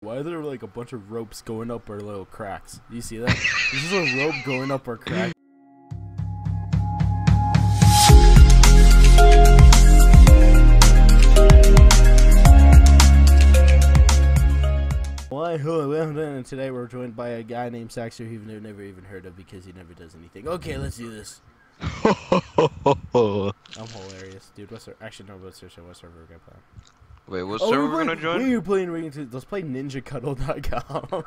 Why are there like a bunch of ropes going up our little cracks? You see that? This is a rope going up our crack. Well, hello, and today we're joined by a guy named Saxer who you've never even heard of because he never does anything. Okay, let's do this. I'm hilarious, dude. What server we're playing? Wait, what server we're gonna join? Let's play NinjaCuddle.com.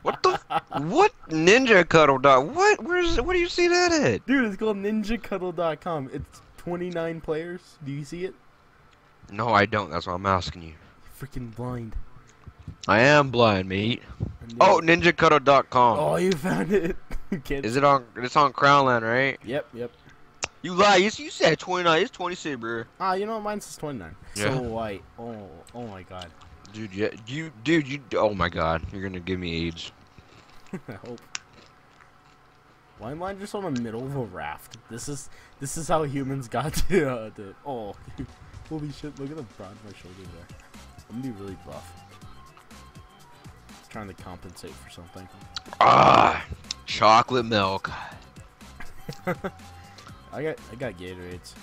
What the? What? NinjaCuddle.com? What? Where do you see that at? Dude, it's called NinjaCuddle.com. It's 29 players. Do you see it? No, I don't. That's why I'm asking you. You're freaking blind. I am blind, mate. Oh, NinjaCuddle.com. Oh, you found it. Is it on? It's on Crownland, right? Yep, yep. You lie. You said 29. It's 26, bro. Ah, you know what? Mine says 29. Yeah. So white. Oh my god. Dude, yeah, dude. Oh my god. You're gonna give me AIDS. I hope. Why am I just on the middle of a raft? This is how humans got to. Oh, holy shit! Look at the broad of my shoulder there. I'm gonna be really buff. Trying to compensate for something. Ah, chocolate milk. I got Gatorades,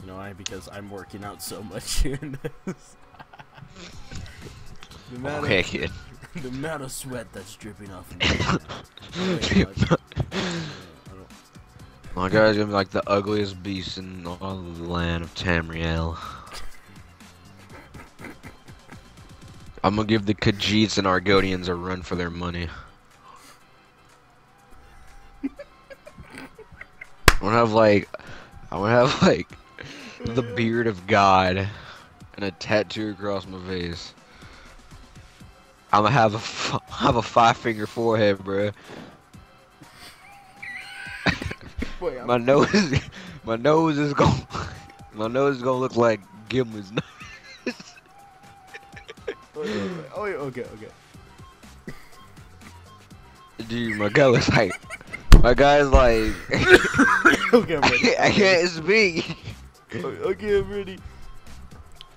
you know why? Because I'm working out so much in this. Okay, kid. The amount of sweat that's dripping off. My guy's gonna be like the ugliest beast in all the land of Tamriel. I'm gonna give the Khajiits and Argonians a run for their money. I would have like the beard of God and a tattoo across my face. I'm gonna have a five-finger forehead, bro. Wait, my nose is gonna look like Gimli's nose. Wait. Oh, okay. Dude, my guy was like, okay, I'm ready. I can't speak. Okay, I'm ready.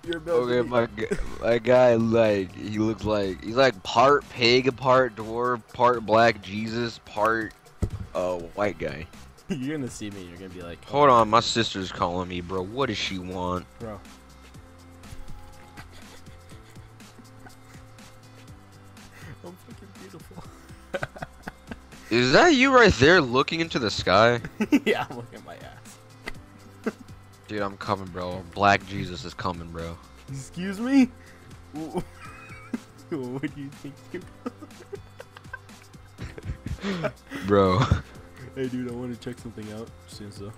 You're about okay, to my guy, like, he looks like he's like part pig, part dwarf, part black Jesus, part white guy. You're gonna see me. You're gonna be like, oh, hold on, my sister's calling me, bro. What does she want, bro? I'm fucking beautiful. Is that you right there looking into the sky? Yeah, I'm looking at my ass. Dude, I'm coming, bro. Black Jesus is coming, bro. Excuse me? What do you think you're... Bro. Hey, dude, I want to check something out. Soon, so.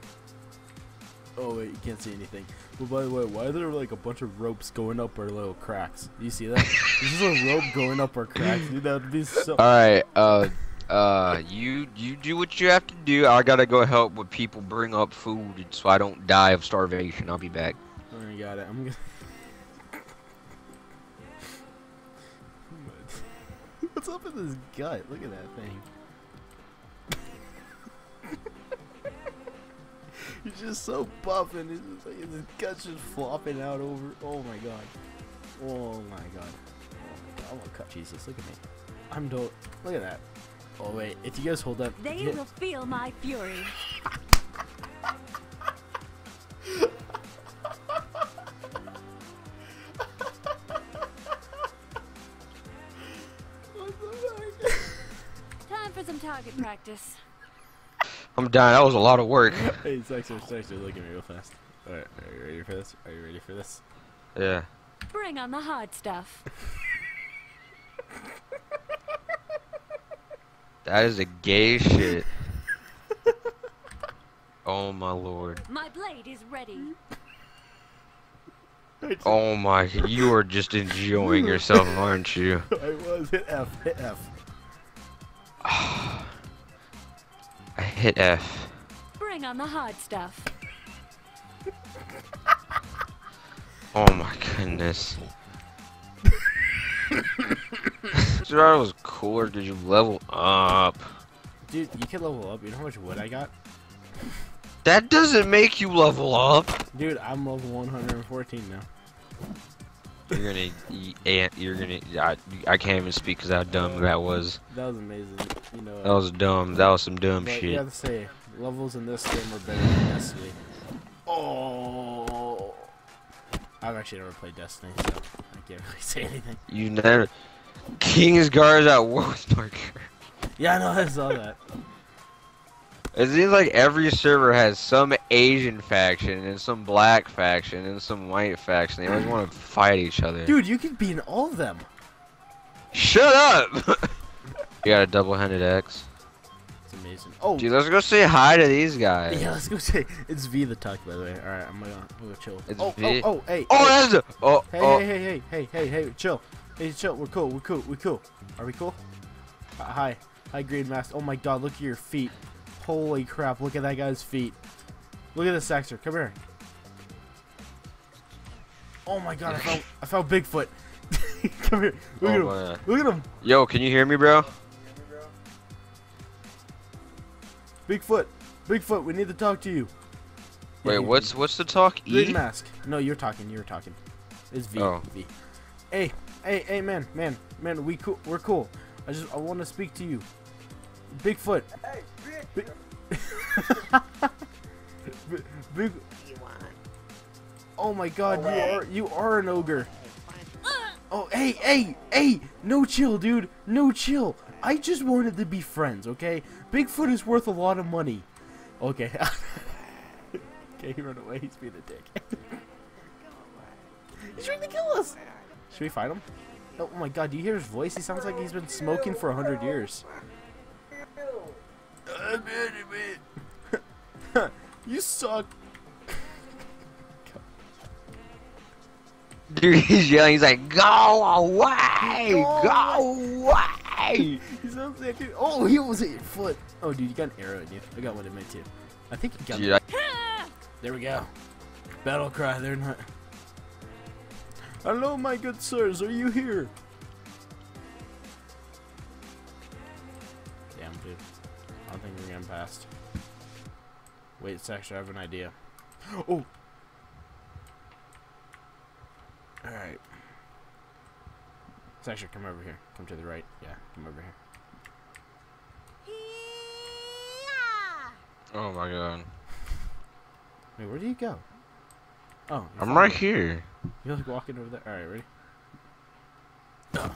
Oh, wait, you can't see anything. Well, by the way, why are there like a bunch of ropes going up our little cracks? You see that? This is a rope going up our cracks, dude. That would be so... Alright, you do what you have to do. I gotta go help with people bring up food so I don't die of starvation. I'll be back. Oh, I got it. I'm gonna... What's up with his gut? Look at that thing. He's just so buffing. It's just like his gut's just flopping out over. Oh my god. Oh my god. I'm gonna cut Jesus. Look at me. I'm dope. Look at that. Oh wait, if you guys hold up, they will feel my fury. What the heck? Time for some target practice. I'm dying. That was a lot of work. Hey, Saxer, look at me real fast. All right, are you ready for this? Are you ready for this? Yeah. Bring on the hard stuff. That is a gay shit. Oh my lord. My blade is ready. Oh my, you are just enjoying yourself, aren't you? I was. Hit F. I hit F. Bring on the hard stuff. Oh my goodness. Dude, I was cooler. Did you level up? Dude, you can level up. You know how much wood I got? That doesn't make you level up. Dude, I'm level 114 now. You're gonna eat, you're gonna. I can't even speak because how dumb that was. That was amazing. You know. That was dumb. That was some dumb shit. You gotta say, levels in this game are better than Destiny. Oh. I've actually never played Destiny, so I can't really say anything. You never. King's Guard is at war with Marker. Yeah, I know. I saw that. It seems like every server has some Asian faction, and some black faction, and some white faction. They always want to fight each other. Dude, you can be in all of them. Shut up! You got a double-handed axe. It's amazing. Oh, dude, let's go say hi to these guys. Yeah, let's go say... It's V the Tuck, by the way. Alright, I'm gonna go chill. It's V. Oh, hey. Oh, that's the... Oh, hey, oh. Hey, chill. Hey, chill. We're cool, we're cool. Are we cool? Hi. Hi, Green Master. Oh my god, look at your feet. Holy crap, look at that guy's feet. Look at this Saxer, come here. Oh my god, I found Bigfoot. Come here, look at him, look at him. Yo, can you hear me, bro? Bigfoot, Bigfoot, we need to talk to you. Wait, yeah, what's the talk? Green Mask. No, you're talking. It's V, oh. V. Hey, man, we're cool. I want to speak to you. Bigfoot. Hey. Big. Oh my god, you are an ogre. Oh, hey, no chill, dude, no chill. I just wanted to be friends, okay? Bigfoot is worth a lot of money. Okay. Okay, he ran away, he's being a dick. He's trying to kill us. Should we fight him? Oh my god, do you hear his voice? He sounds like he's been smoking for 100 years. You suck. Dude, he's yelling. He's like, "Go away! Go away!" He's up there, dude. Oh, he was at your foot. Oh, dude, you got an arrow in you. I got one in my too. I think you got. Dude, there we go. Battle cry. They're not. Hello, my good sirs. Are you here? Damn, dude. I don't think we're getting past. Wait, Saxer, I have an idea. Oh! Alright. Saxer, come over here. Come to the right. Yeah, come over here. Oh my god. Wait, where do you go? Oh. I'm right here. You're like walking over there. Alright, ready? Oh.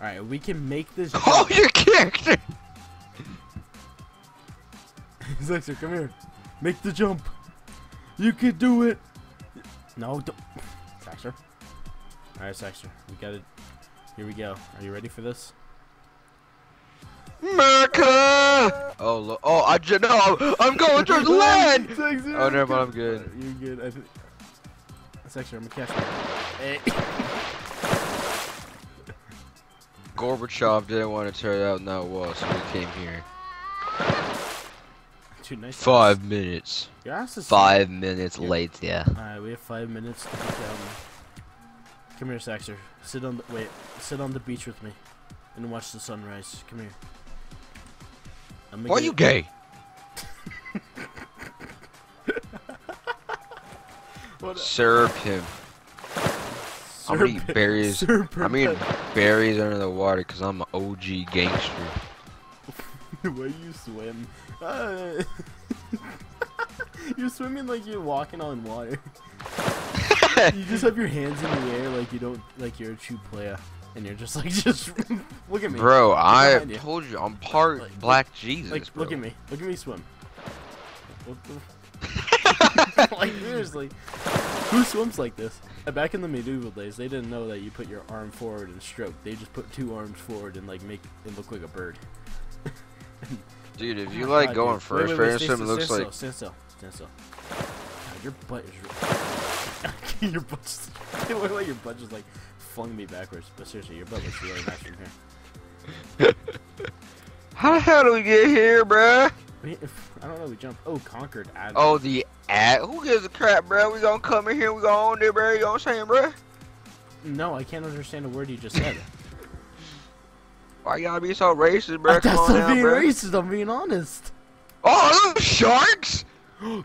Alright, we can make this. Oh, your character! Saxer, come here. Make the jump. You can do it. No, don't. Saxer. Alright, Saxer. We got it. Here we go. Are you ready for this? America! Oh, look. Oh, I'm going towards land! Saxer, oh, no, but I'm good. You're good. I think. Saxer, I'm gonna catch you. Hey. Gorbachev didn't want to tear it out in that wall, so we came here. Dude, nice 5 minutes. Your ass is 5 minutes late, yeah. Alright, we have 5 minutes to get down. Come here, Saxer. Sit on the beach with me and watch the sunrise. Come here. Why are you gay? Syrup him. I'm gonna eat berries. I'm eating berries under the water because I'm an OG gangster. Where you swim? You're swimming like you're walking on water. You just have your hands in the air like you don't, like you're a true player, and you're just like, just look at me. Bro, I told you I'm part like, Black Jesus. Like, bro. Look at me swim. Like seriously, who swims like this? Back in the medieval days, they didn't know that you put your arm forward and stroke. They just put two arms forward and like make it look like a bird. Dude, if you like going first, it looks like. Stencil. Your butt is. Your butt. It looked like your butt just like flung me backwards. But seriously, your butt looks really nice from here. How the hell do we get here, bruh? I don't know. We jump. Oh, conquered. Oh, the ad. Who gives a crap, bruh? We gonna come in here. We gonna own it, bruh. You know what I'm saying, bruh? No, I can't understand a word you just said. Why y'all be so racist, bro? That's not being racist, I'm being honest. Oh, those sharks!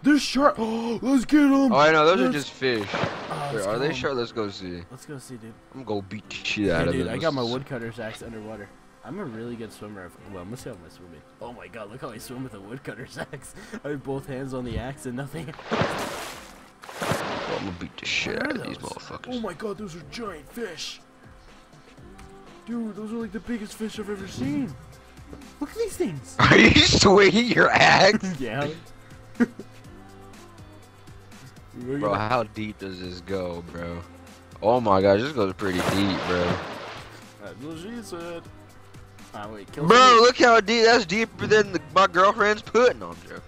There's shark. Oh, let's get them. Oh, I know. Those are just fish. Wait, are they shark? Let's go see. Let's go see, dude. I'm gonna beat the shit out of this. I got my woodcutter's axe underwater. I'm a really good swimmer. Well, I'm gonna see how I'm swimming. Oh my god, look how I swim with a woodcutter's axe. I have both hands on the axe and nothing. I'm gonna beat the shit out of these motherfuckers. Oh my god, those are giant fish. Dude, those are like the biggest fish I've ever seen. Look at these things. Are you swinging your axe? Yeah. Bro, how deep does this go, bro? Oh my gosh, this goes pretty deep, bro. That's what she said. Wait, kill bro, look how deep. That's deeper than my girlfriend's putting on, Joe.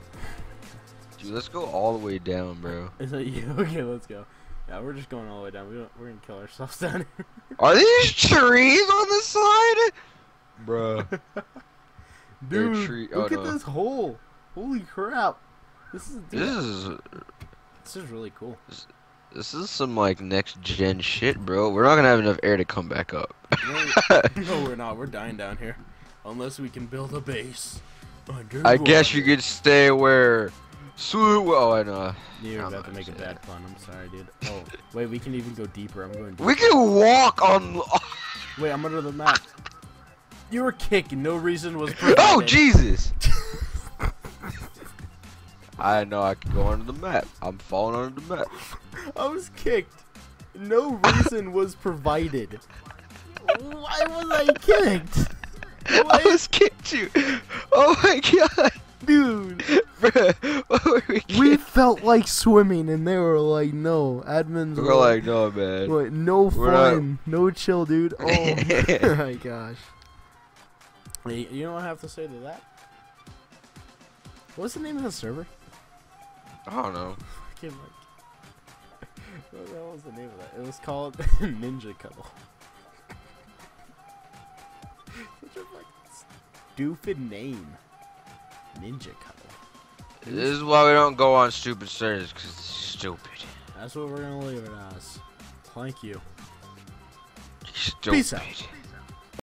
Dude, let's go all the way down, bro. Is that you? Okay, let's go. Yeah, we're just going all the way down. We're gonna kill ourselves down here. Are these trees on the slide? Bro. Dude, look at this hole. Holy crap. This is really cool. This is some like next gen shit, bro. We're not gonna have enough air to come back up. No, we're not. We're dying down here, unless we can build a base. I guess you could stay where. Oh, I know. You're about to make a bad pun. I'm sorry, dude. Oh, wait. We can even go deeper. I'm going. We can walk on. Wait, I'm under the map. You were kicking. No reason was. Oh Jesus. I know I can go under the map. I'm falling under the map. I was kicked. No reason was provided. Why was I kicked? Why? I was kicked too. Oh my god. Dude. Bruh, what were we felt like swimming and they were like, no. Admins were like, no, man. What, no fun. No chill, dude. Oh my gosh. Hey, you know what I have to say to that? What's the name of the server? I don't know. Fucking like. What the hell was the name of that? It was called Ninja Cuddle. Such a fucking stupid name. Ninja Cuddle. This is why we don't go on stupid servers, because it's stupid. That's what we're gonna leave it as. Thank you. Stupid. Peace out.